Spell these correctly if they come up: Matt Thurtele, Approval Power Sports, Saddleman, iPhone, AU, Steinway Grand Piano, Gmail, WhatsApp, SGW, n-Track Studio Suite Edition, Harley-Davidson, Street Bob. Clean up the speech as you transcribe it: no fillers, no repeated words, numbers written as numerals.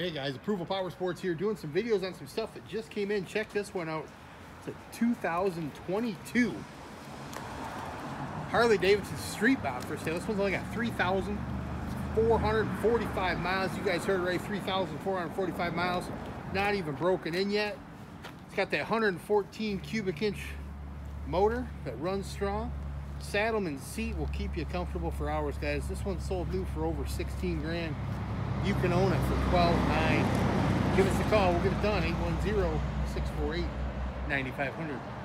Hey guys, Approval Power Sports here, doing some videos on some stuff that just came in. Check this one out. It's a 2022 Harley-Davidson Street Bob for sale. This one's only got 3,445 miles. You guys heard it right, 3,445 miles. Not even broken in yet. It's got that 114 cubic inch motor that runs strong. Saddleman seat will keep you comfortable for hours, guys. This one sold new for over 16 grand. You can own it for $12,900. Give us a call. We'll get it done. 810-648-9500.